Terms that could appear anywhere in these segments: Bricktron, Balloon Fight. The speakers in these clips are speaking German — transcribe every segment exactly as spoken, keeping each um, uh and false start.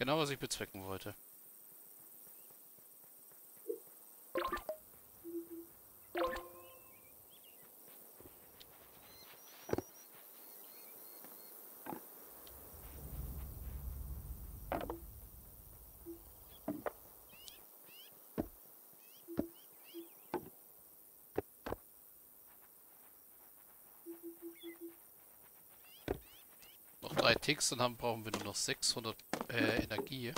Genau, was ich bezwecken wollte. Drei Ticks, dann haben, brauchen wir nur noch sechshundert äh, Energie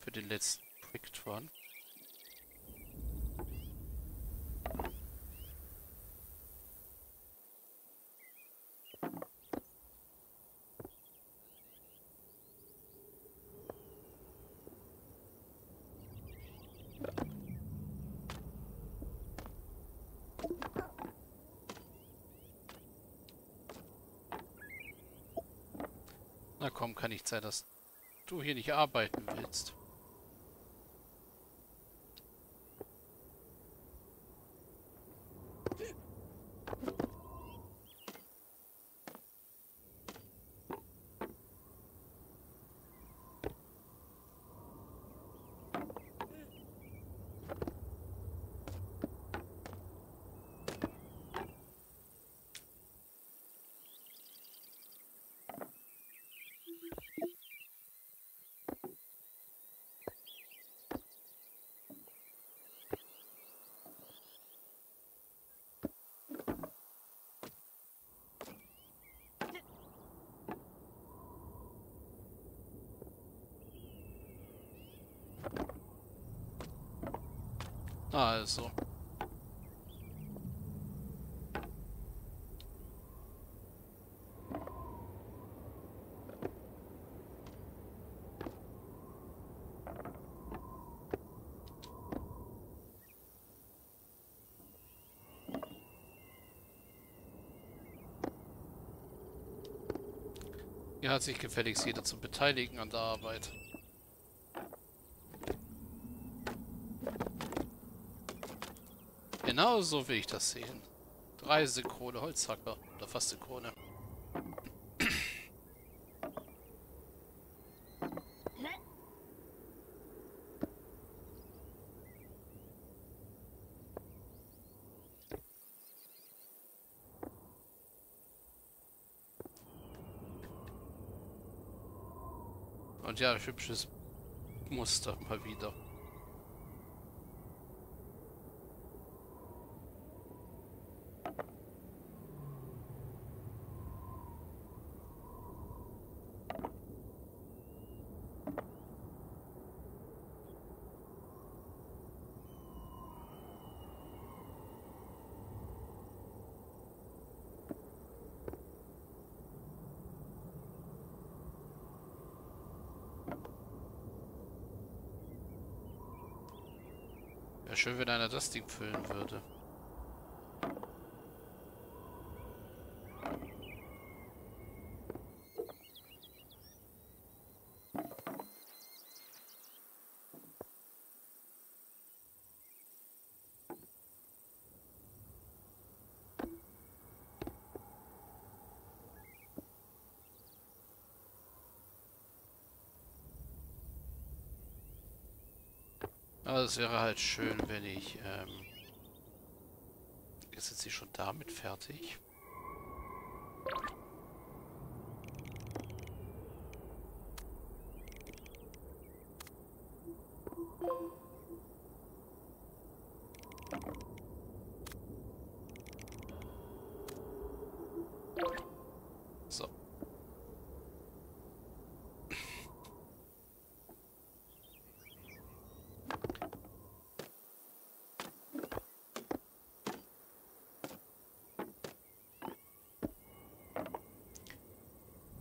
für den letzten Bricktron. Na komm, kann nicht sein, dass du hier nicht arbeiten willst. Also. Hier hat sich gefälligst jeder zu beteiligen an der Arbeit. Genau so will ich das sehen. Drei Synchrone Holzhacker oder fast Synchrone. Und ja, hübsches Muster mal wieder. Schön, wenn einer das Ding füllen würde. Aber es wäre halt schön, wenn ich, ähm... Ist jetzt sie schon damit fertig?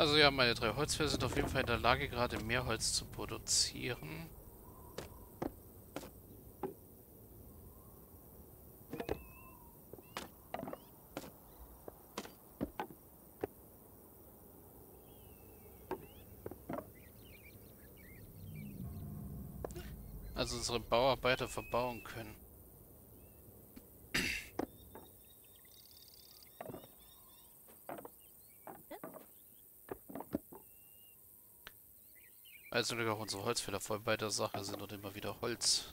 Also ja, meine drei Holzfäller sind auf jeden Fall in der Lage, gerade mehr Holz zu produzieren. Also unsere Bauarbeiter verbauen können. Also auch unsere Holzfäller voll bei der Sache sind und immer wieder Holz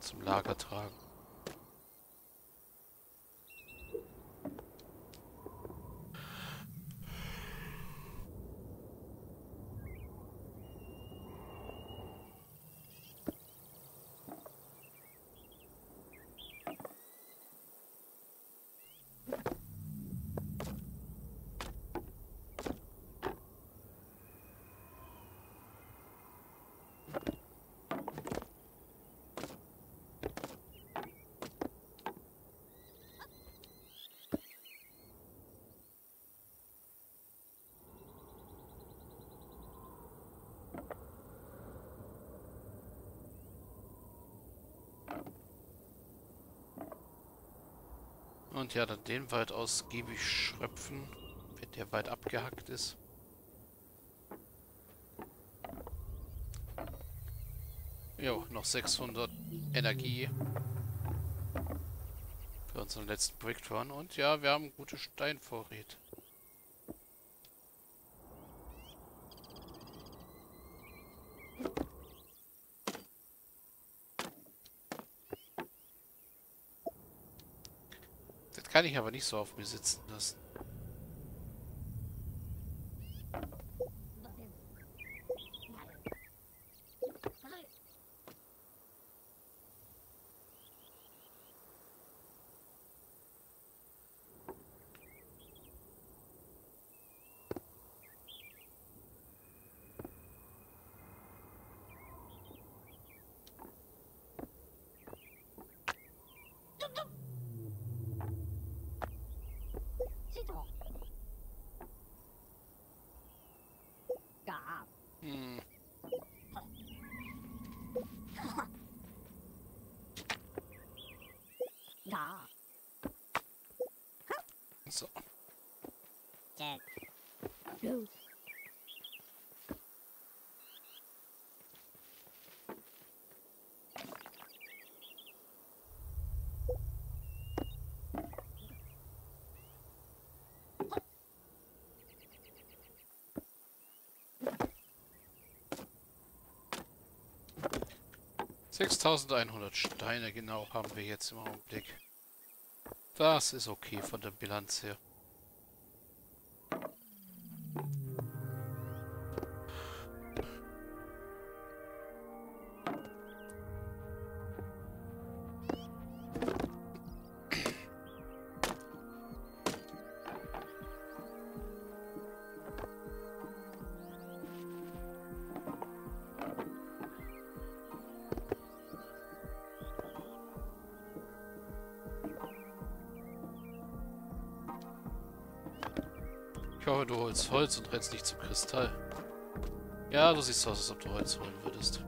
zum Lager tragen. Und ja, dann den Wald ausgiebig schröpfen, wenn der Wald abgehackt ist. Jo, noch sechshundert Energie für unseren letzten Bricktron. Und ja, wir haben gute Steinvorräte. Kann ich aber nicht so auf mir sitzen lassen. Hm. So. sechstausendeinhundert Steine genau haben wir jetzt im Augenblick. Das ist okay von der Bilanz her. Ich hoffe, du holst Holz und rennst nicht zum Kristall. Ja, du siehst aus, als ob du Holz holen würdest.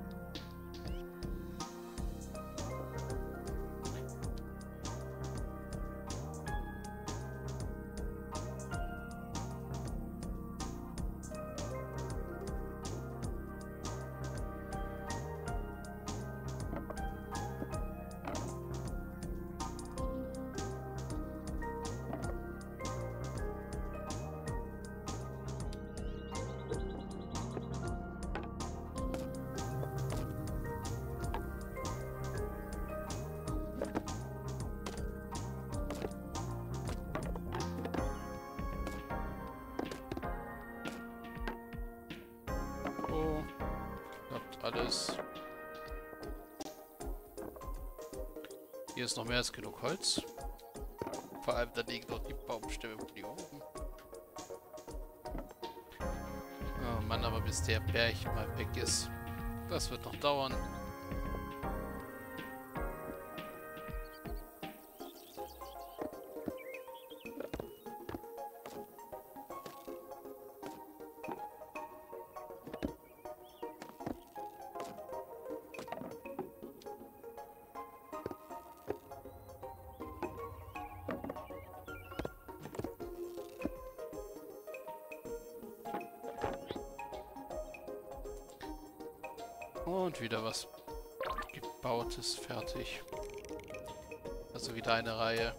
Alles. Hier ist noch mehr als genug Holz. Vor allem, da liegen noch die Baumstämme die oben. Oh Mann, aber bis der Berg mal weg ist. Das wird noch dauern. Und wieder was Gebautes fertig. Also wieder eine Reihe.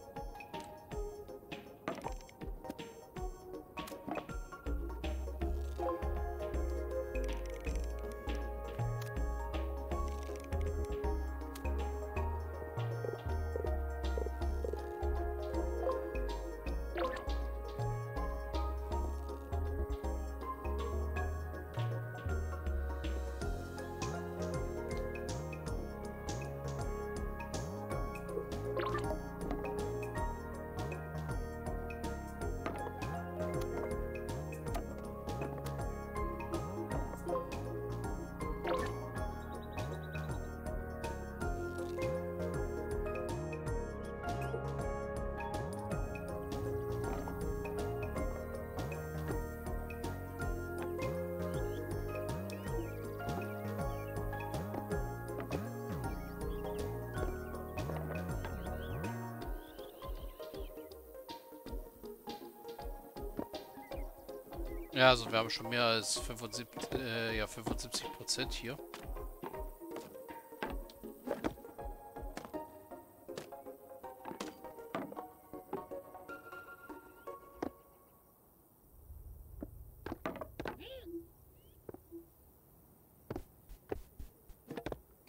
Ja, also wir haben schon mehr als fünfundsiebzig, äh, ja, fünfundsiebzig Prozent hier.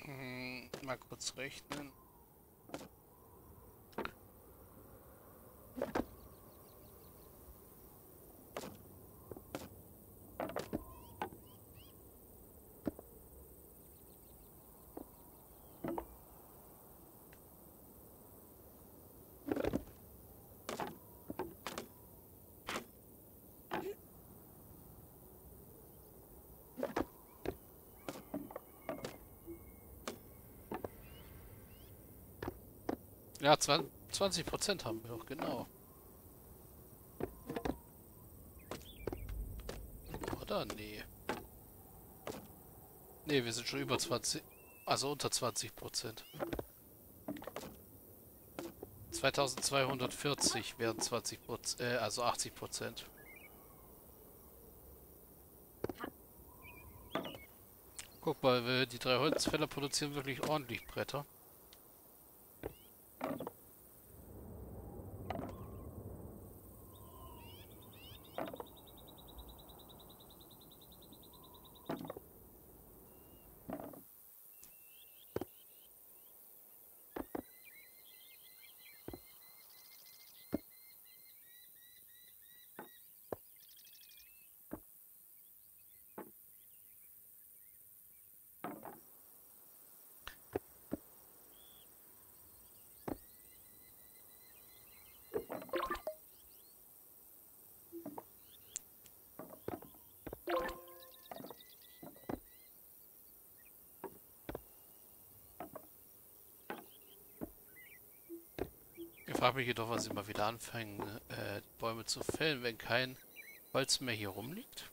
Hm, mal kurz rechnen. Ja, zwanzig Prozent haben wir doch, genau. Oder? Nee. Nee, wir sind schon über zwanzig... Also unter zwanzig Prozent. zweitausendzweihundertvierzig wären zwanzig Prozent... Äh, also achtzig Prozent. Guck mal, wir die drei Holzfäller produzieren wirklich ordentlich Bretter. Ich frage mich jedoch, was sie mal wieder anfangen, äh, Bäume zu fällen, wenn kein Holz mehr hier rumliegt.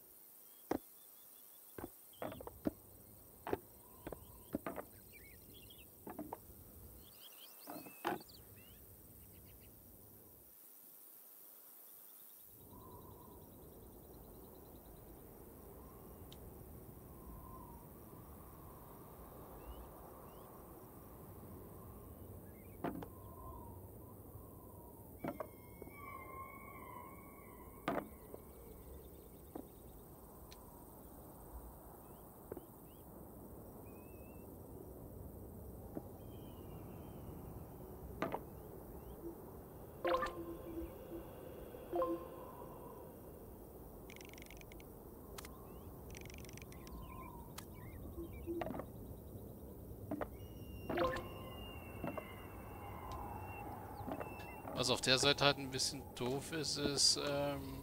Was auf der Seite halt ein bisschen doof ist, ist ähm,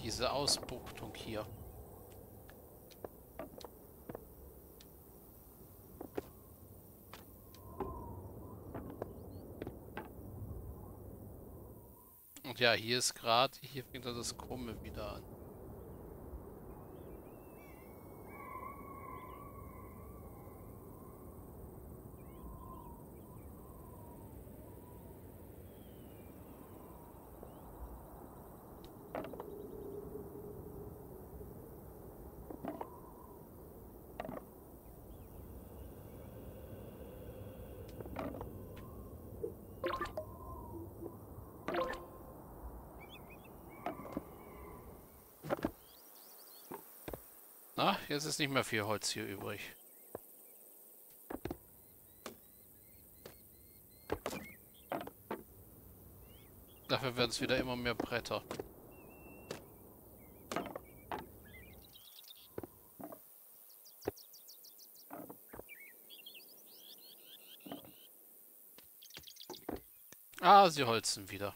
diese Ausbuchtung hier. Und ja, hier ist gerade, hier fängt dann das Krumme wieder an. Na, jetzt ist nicht mehr viel Holz hier übrig. Dafür werden es wieder immer mehr Bretter. Ah, sie holzen wieder.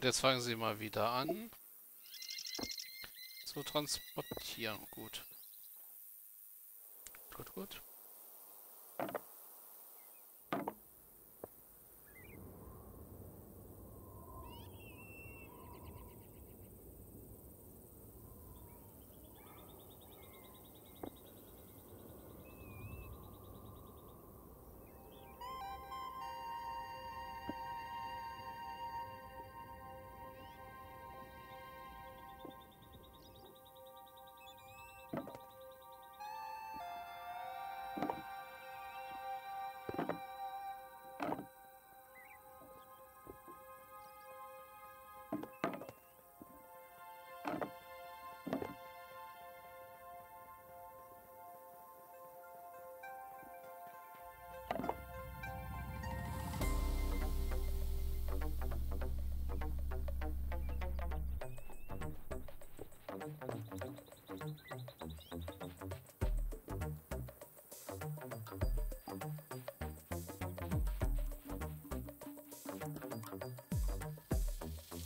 Und jetzt fangen sie mal wieder an zu transportieren. Gut. Gut, gut.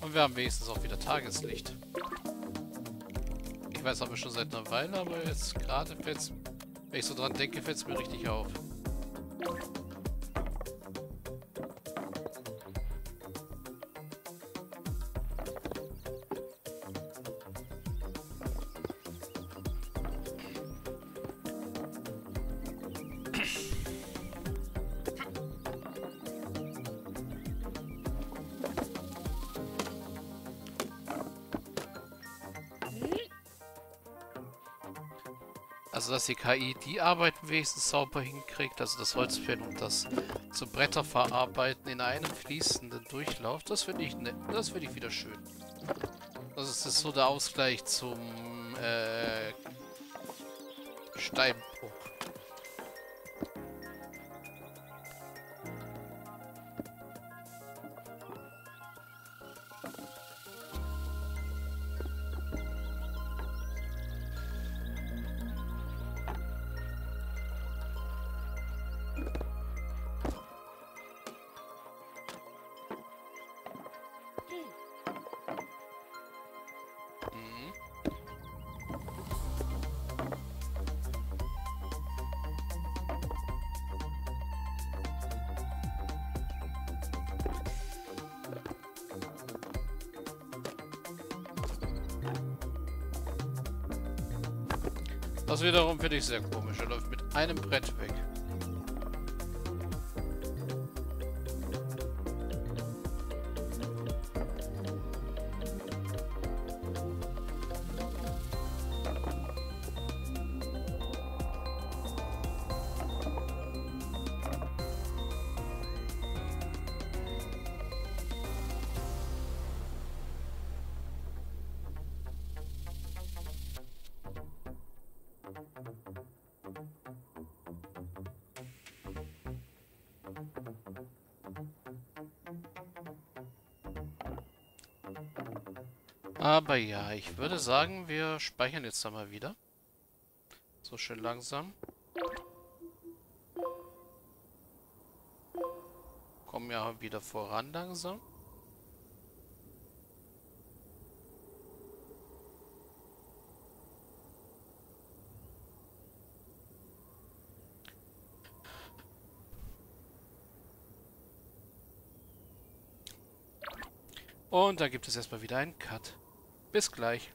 Und wir haben wenigstens auch wieder Tageslicht. Ich weiß aber schon seit einer Weile, aber jetzt gerade fällt's, wenn ich so dran denke, fällt es mir richtig auf. Also dass die K I die Arbeiten wenigstens sauber hinkriegt, also das Holzfällen und das zu Bretter verarbeiten in einem fließenden Durchlauf, das finde ich nett, das finde ich wieder schön. Das ist jetzt so der Ausgleich zum äh, Steinbruch. Das wiederum finde ich sehr komisch. Er läuft mit einem Brett weg. Aber ja, ich würde sagen, wir speichern jetzt einmal wieder. So schön langsam. Kommen ja wieder voran langsam. Und da gibt es erstmal wieder einen Cut. Bis gleich.